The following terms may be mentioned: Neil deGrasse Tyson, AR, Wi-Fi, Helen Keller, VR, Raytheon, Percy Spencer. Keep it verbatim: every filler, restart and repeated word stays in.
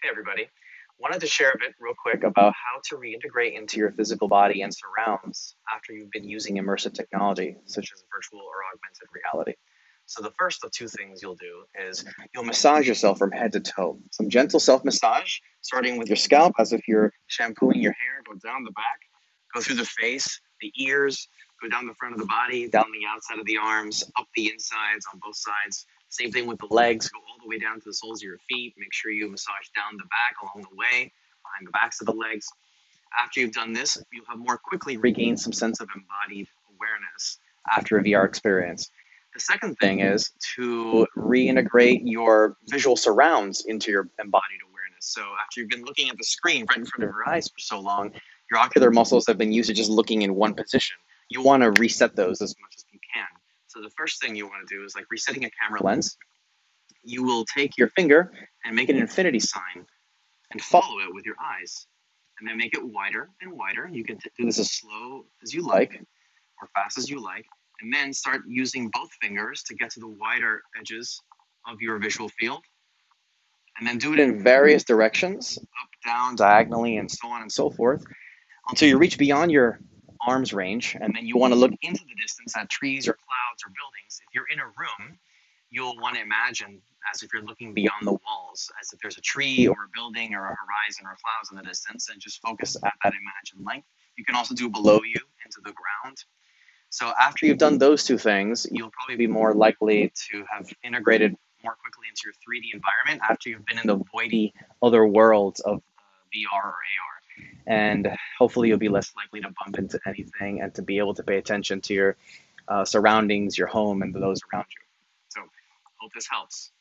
Hey everybody, wanted to share a bit real quick about how to reintegrate into your physical body and surrounds after you've been using immersive technology, such as virtual or augmented reality. So the first of two things you'll do is you'll massage yourself from head to toe. Some gentle self-massage, starting with your scalp as if you're shampooing your hair, go down the back, go through the face, the ears, go down the front of the body, down the outside of the arms, up the insides on both sides. Same thing with the legs, go all the way down to the soles of your feet. Make sure you massage down the back, along the way, behind the backs of the legs. After you've done this, you'll have more quickly regained some sense of embodied awareness after a V R experience. The second thing is to reintegrate your visual surrounds into your embodied awareness. So after you've been looking at the screen right in front of your eyes for so long, your ocular muscles have been used to just looking in one position. You want to reset those as much as you can. So the first thing you want to do is like resetting a camera lens. You will take your finger and make an infinity sign and follow it with your eyes. And then make it wider and wider. You can do this as slow as you like or fast as you like. And then start using both fingers to get to the wider edges of your visual field. And then do it in various directions, up, down, diagonally, and so on and so forth, until you reach beyond your arm's range, and then you want to look into the distance at trees or clouds or buildings. If you're in a room, you'll want to imagine as if you're looking beyond the walls, as if there's a tree or a building or a horizon or clouds in the distance, and just focus at that imagined length. You can also do below you, into the ground. So after you've done those two things, you'll probably be more likely to have integrated more quickly into your three D environment after you've been in the voidy other worlds of V R or A R. And hopefully you'll be less likely to bump into anything and to be able to pay attention to your uh, surroundings, your home, and those around you. So hope this helps.